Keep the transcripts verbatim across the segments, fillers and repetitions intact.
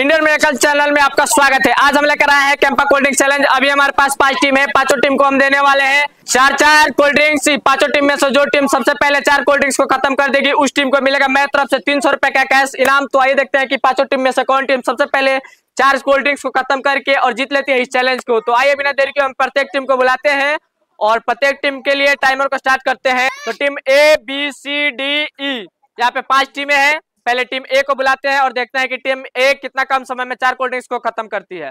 Indian miracle channel में आपका स्वागत है। आज हम लेकर आए हैं कैंपा कोल्ड ड्रिंक चैलेंज। अभी हमारे पास पांच टीम है, पांचों टीम को हम देने वाले हैं चार चार कोल्ड ड्रिंक्स। पांचों टीम में से जो टीम सबसे पहले चार कोल्ड ड्रिंक्स को खत्म कर देगी उस टीम को मिलेगा मेरी तरफ से तीन सौ रुपए का कैश इनाम। तो आइए देखते हैं कि पांचों टीम में से कौन टीम सबसे पहले चार कोल्ड ड्रिंक्स को खत्म करके और जीत लेती है इस चैलेंज को। तो आइए बिना देरी के हम प्रत्येक टीम को बुलाते हैं और प्रत्येक टीम के लिए टाइमर को स्टार्ट करते हैं। तो team A, B, C, D, E, यहाँ पे पांच टीमें हैं। पहले टीम ए को बुलाते हैं और देखते हैं कि टीम ए कितना कम समय में चार कोल्ड ड्रिंक्स को खत्म करती है।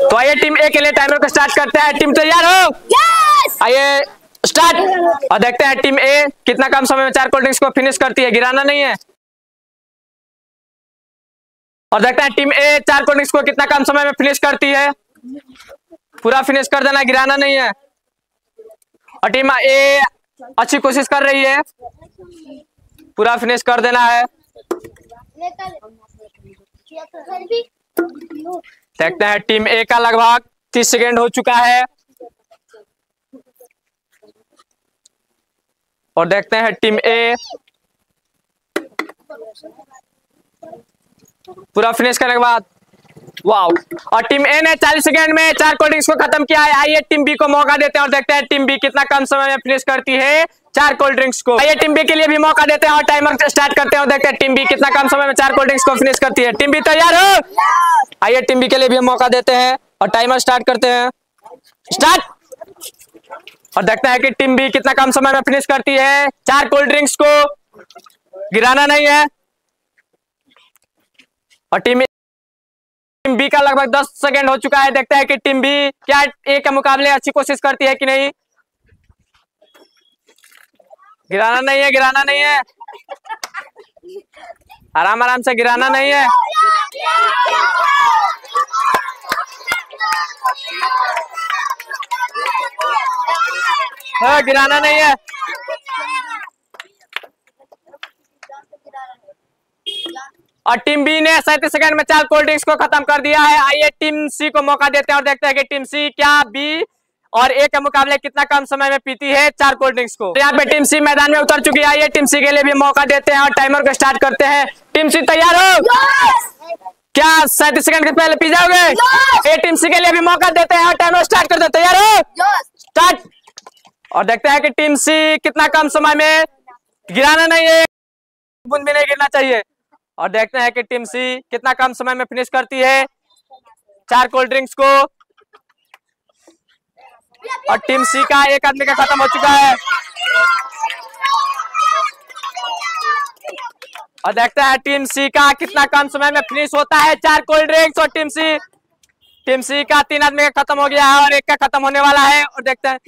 तो आइए टीम ए के लिए टाइमर को स्टार्ट करते हैं। टीम तैयार हो? आइए स्टार्ट, और देखते हैं टीम ए कितना कम समय में चार कोल्ड ड्रिंक्स को फिनिश करती है। गिराना नहीं है। और देखते हैं टीम ए चार कोल्ड ड्रिंक्स को कितना कम समय में फिनिश करती है। पूरा फिनिश कर देना, गिराना नहीं है। और टीम ए अच्छी कोशिश कर रही है, पूरा फिनिश कर देना है। देखते हैं टीम ए का लगभग तीस सेकेंड हो चुका है। और देखते हैं टीम ए पूरा फिनिश करने के बाद, वाओ। और टीम ए ने चालीस सेकेंड में चार कोल्ड ड्रिंक्स को खत्म किया है। आइए टीम बी को मौका देते हैं और देखते हैं टीम बी कितना कम समय में फिनिश करती है चार कोल्ड ड्रिंक्स को। आइए टीम बी के लिए भी मौका देते हैं और टाइमर स्टार्ट करते हैं और देखते हैं टीम बी कितना कम समय में चार कोल्ड ड्रिंक्स को फिनिश करती है। टीम बी तैयार हो? आइए टीम बी के लिए भी मौका देते हैं और टाइमर स्टार्ट करते हैं। स्टार्ट। और देखते हैं कि टीम बी कितना कम समय में फिनिश करती है चार कोल्ड ड्रिंक्स को। गिराना नहीं है। और टीम टीम बी का लगभग दस सेकेंड हो चुका है। देखते हैं कि टीम बी क्या ए के मुकाबले अच्छी कोशिश करती है कि नहीं। गिराना नहीं है, गिराना नहीं है, आराम आराम से गिराना नहीं है। हाँ, गिराना नहीं है। और टीम बी ने सैंतीस सेकंड में चार कोल्ड ड्रिंक्स को खत्म कर दिया है। आइए टीम सी को मौका देते हैं और देखते हैं कि टीम सी क्या बी और ए के मुकाबले कितना कम समय में पीती है चार कोल्ड ड्रिंक्स को। यहाँ पे टीम सी मैदान में उतर चुकी है। आइए टीम सी के लिए भी मौका देते हैं और टाइमर को स्टार्ट करते हैं। टीम सी तैयार हो? क्या सैंतीस सेकंड के पहले पी जाओगे? ए टीम सी के लिए भी मौका देते हैं और टाइमर स्टार्ट करते हैं। तैयार हो? स्टार्ट। और देखते हैं कि टीम सी कितना कम समय में, गिराना नहीं है, बूंद भी नहीं गिरना चाहिए। और देखते हैं कि टीम सी कितना कम समय में फिनिश करती है चार कोल्ड ड्रिंक्स को। और टीम सी का एक आदमी का खत्म हो चुका है। और देखते हैं टीम सी का कितना कम समय में फिनिश होता है चार कोल्ड ड्रिंक्स। और टीम सी टीम सी का तीन आदमी का खत्म हो गया है और एक का खत्म होने वाला है। और देखते हैं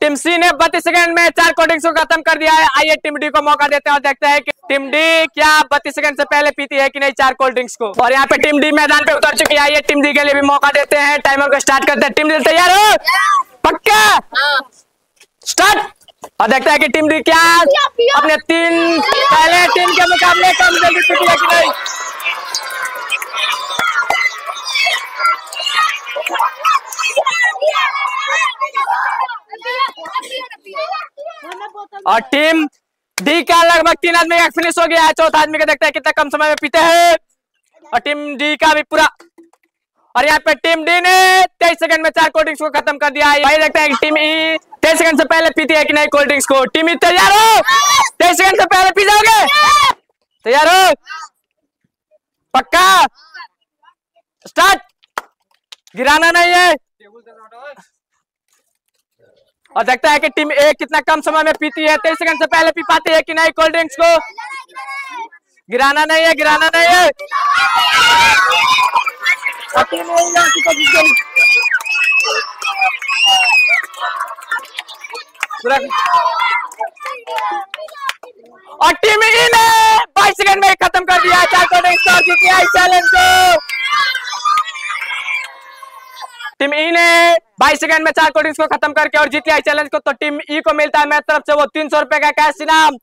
टीम सी ने बत्तीस सेकंड में चार कोल्ड ड्रिंक्स को खत्म कर दिया है। आइए टीम डी को मौका देते हैं और देखते हैं कि टीम डी क्या बत्तीस सेकंड से पहले पीती है कि नहीं चार कोल्ड ड्रिंक्स को। और यहाँ पे टीम डी मैदान पे उतर चुकी है। आइए टीम डी के लिए भी मौका देते हैं, टाइमर को स्टार्ट करते हैं। टीम डी तैयार हो? पक्का? स्टार्ट। और देखते हैं कि टीम डी क्या अपने तीन पहले टीम के मुकाबले कम जल्दी पीती है कि नहीं। और टीम डी का लगभग तीन आदमी का फिनिश हो गया है। चौथा आदमी का देखते हैं कितना कम समय में पीते हैं। और टीम डी का भी पूरा, और यहाँ पे टीम डी ने तेईस सेकंड में चार कोल्ड ड्रिंक्स को खत्म कर दिया है। भाई देखते हैं कि टीम ई तेईस सेकंड से पहले पीती है कि नहीं कोल्ड ड्रिंक्स को। टीम ई तैयार हो? तेईस सेकंड से पहले पी जाओगे? तैयार हो? पक्का? स्टार्ट। गिराना नहीं है। और देखता है कि टीम ए कितना कम समय में पीती है, तेईस सेकंड से पहले पी पाती है कि नहीं कोल्ड ड्रिंक्स को। गिराना नहीं है, गिराना नहीं है। और टीम ई ने बाईस सेकंड में खत्म कर दिया चार कोल्ड ड्रिंक्स को, जीत लिया इस चैलेंज को। टीम ई ने बाईस सेकंड में चार कोल्ड ड्रिंक्स को खत्म करके और जीत लिया इस चैलेंज को। तो टीम ई को मिलता है मेरी तरफ से वो तीन सौ रुपए का कैश इनाम।